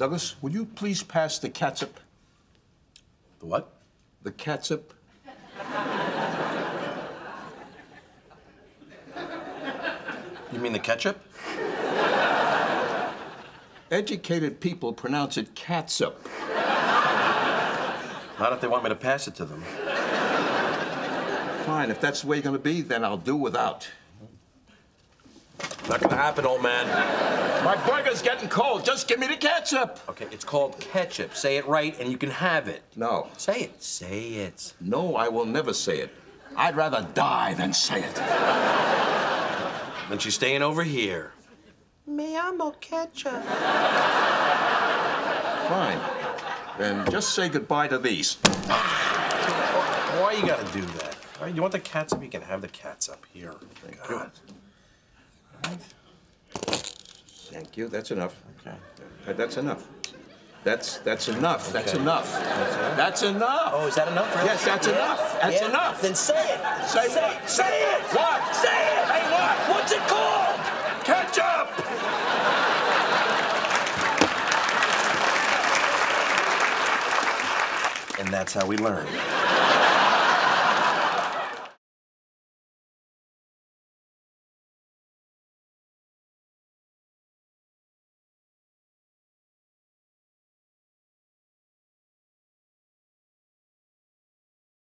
Douglas, would you please pass the catsup? The what? The catsup. You mean the ketchup? Educated people pronounce it catsup. Not if they want me to pass it to them. Fine, if that's the way you're gonna be, then I'll do without. Not gonna happen, old man. My burger's getting cold. Just give me the ketchup. Okay, it's called ketchup. Say it right and you can have it. No. Say it. Say it. No, I will never say it. I'd rather die than say it. Then she's staying over here. Me amo ketchup. Fine. Then just say goodbye to these. Why you gotta do that? All right, you want the catsup? You can have the catsup here. Thank God. You. Thank you. That's enough. Okay. That's enough. That's enough. Okay. That's enough. That's enough. Oh, is that enough? Really? Yes, that's enough. That's enough. Then say it. Say what? Say it. What? Say it. Hey, what? What's it called? Ketchup. And that's how we learn.